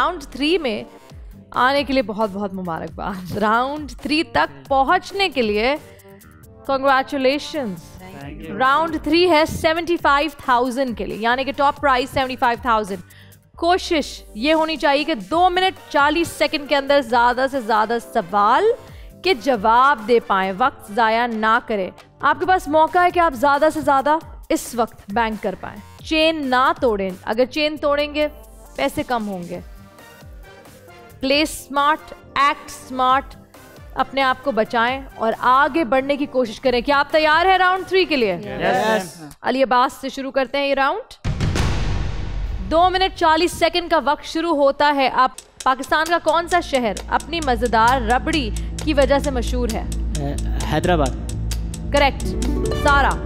Round 3 में आने के लिए बहुत बहुत मुबारकबाद। राउंड 3 तक पहुंचने के लिए कॉन्ग्रेचुलेशंस। राउंड 3 है 75,000 के लिए, यानी कि टॉप प्राइस 75,000। कोशिश ये होनी चाहिए कि 2 मिनट 40 सेकंड के अंदर ज़्यादा से ज़्यादा सवाल के जवाब दे पाएँ, वक्त ज़ाया ना करें। आपके पास मौका है कि आप ज़्यादा से ज़्यादा इस वक्त बैंक कर पाएँ। चेन ना तोड़ें, अगर चेन तोड़ेंगे पैसे कम होंगे। प्ले स्मार्ट, एक्ट स्मार्ट, अपने आप को बचाएं और आगे बढ़ने की कोशिश करें। क्या आप तैयार हैं राउंड 3 के लिए? यस। अली अब्बास से शुरू करते हैं ये राउंड। 2 मिनट 40 सेकंड का वक्त शुरू होता है। आप पाकिस्तान का कौन सा शहर अपनी मजेदार रबड़ी की वजह से मशहूर है? हैदराबाद। करेक्ट। सारा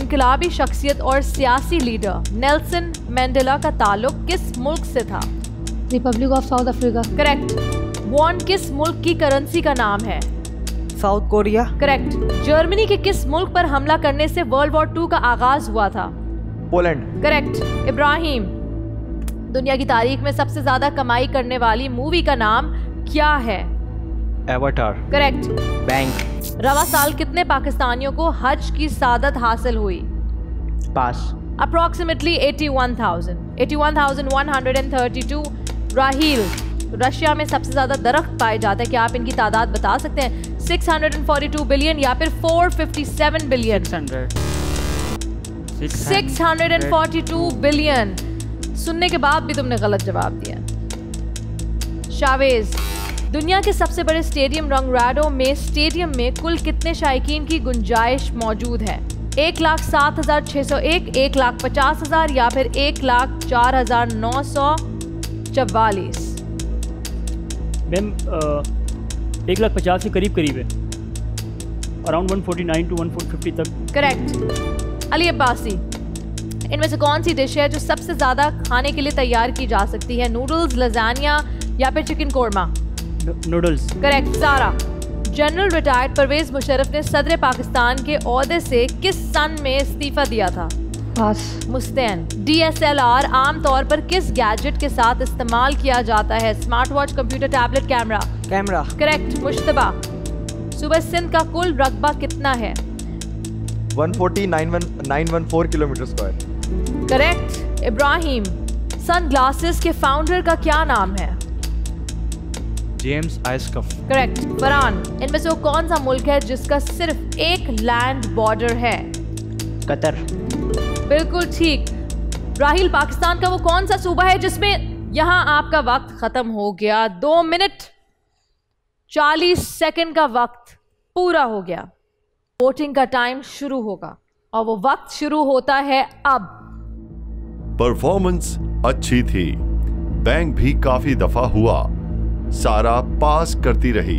इनकलाबी शख्सियत और सियासी लीडर नेल्सन मंडेला का ताल्लुक किस मुल्क से था? Republic of South Africa. Correct. Von किस मुल्क की करेंसी का नाम है? South Korea. करेक्ट। जर्मनी के किस मुल्क पर हमला करने से वर्ल्ड वॉर 2 का आगाज हुआ था? पोलैंड। करेक्ट। इब्राहिम दुनिया की तारीख में सबसे ज्यादा कमाई करने वाली मूवी का नाम क्या है? एवाटार। करेक्ट। बैंक। रवा साल कितने पाकिस्तानियों को हज की सादत हासिल हुई? पास। अप्रोक्सीमेटली 81,000। 81,132। राहील रशिया में सबसे ज़्यादा दरख्त पाए जाते हैं, क्या आप इनकी तादाद बता सकते हैं? 642 बिलियन या फिर 457 बिलियन? 642 बिलियन। सुनने के बाद भी तुमने गलत जवाब दिया। शावेज दुनिया के सबसे बड़े स्टेडियम रंगराडो में स्टेडियम में कुल कितने शायकीन की गुंजाइश मौजूद है? 1,07,601, 1,50,000 या फिर 1,04,944? मैम 1,50,000 के करीब करीब है, अराउंड 149 टू 150 तक। करेक्ट। अली अब्बासी इनमें से कौन सी डिश है जो सबसे ज़्यादा खाने के लिए तैयार की जा सकती है? नूडल्स, लजानिया या फिर chicken korma? Noodles. Correct. Sara general retired Parvez Musharraf ने सदर पाकिस्तान के ओहदे से किस सन में इस्तीफ़ा दिया था? पास। मुस्तैन DSLR आमतौर पर किस गैजेट के साथ इस्तेमाल किया जाता है? Smart watch, computer, tablet, camera? Camera. Correct. मुश्तबा सुबह सिंध का कुल रकबा कितना है? 149,914 kilometre square. Correct. Ibrahim sunglasses के फाउंडर का क्या नाम है? जेम्स आइसकफ। करेक्ट। फरहान इनमें से वो कौन सा मुल्क है जिसका सिर्फ एक लैंड बॉर्डर है? कतर। बिल्कुल ठीक। राहिल पाकिस्तान का वो कौन सा सूबा है जिसमें यहाँ आपका वक्त खत्म हो गया? 2 मिनट 40 सेकंड का वक्त पूरा हो गया। वोटिंग का टाइम शुरू होगा और वो वक्त शुरू होता है अब। परफॉर्मेंस अच्छी थी, बैंक भी काफी दफा हुआ, सारा पास करती रही,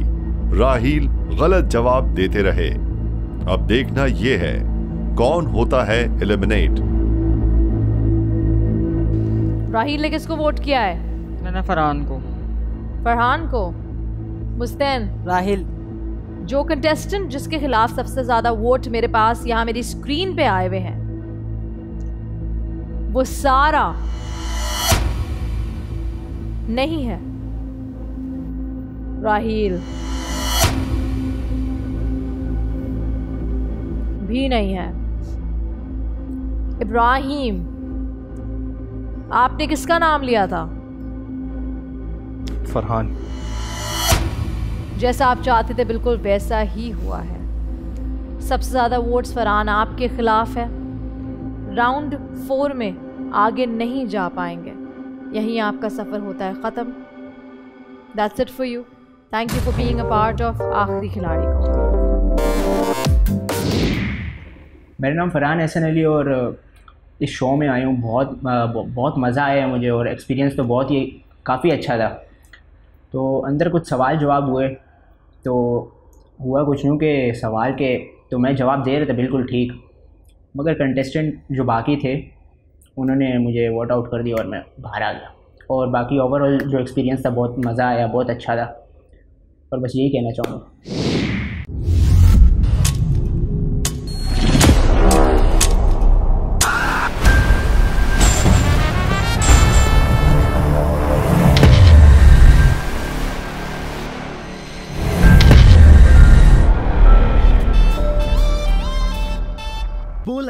राहिल गलत जवाब देते रहे। अब देखना यह है कौन होता है एलिमिनेट। राहिल ने किसको वोट किया है? मैंने फरहान को। फरहान को? मुस्तैन? राहिल। जो कंटेस्टेंट जिसके खिलाफ सबसे ज्यादा वोट मेरे पास यहाँ मेरी स्क्रीन पे आए हुए हैं वो सारा नहीं है, राहिल भी नहीं है। इब्राहिम आपने किसका नाम लिया था? फरहान। जैसा आप चाहते थे बिल्कुल वैसा ही हुआ है, सबसे ज़्यादा वोट्स फरहान आपके खिलाफ है। राउंड 4 में आगे नहीं जा पाएंगे, यही आपका सफ़र होता है ख़त्म। That's it for you. Thank you for being a part of आखिरी खिलाड़ी को। मेरा नाम फरहान अहसन अली और इस शो में आया हूँ। बहुत मज़ा आया मुझे और एक्सपीरियंस तो बहुत ही काफ़ी अच्छा था। तो अंदर कुछ सवाल जवाब हुए तो हुआ कुछ यूँ के सवाल के तो मैं जवाब दे रहा था बिल्कुल ठीक, मगर कंटेस्टेंट जो बाकी थे उन्होंने मुझे वोट आउट कर दिया और मैं बाहर आ गया। और बाकी ओवरऑल जो एक्सपीरियंस था बहुत मज़ा आया, बहुत अच्छा था और बस यही कहना चाहूँगा। बोल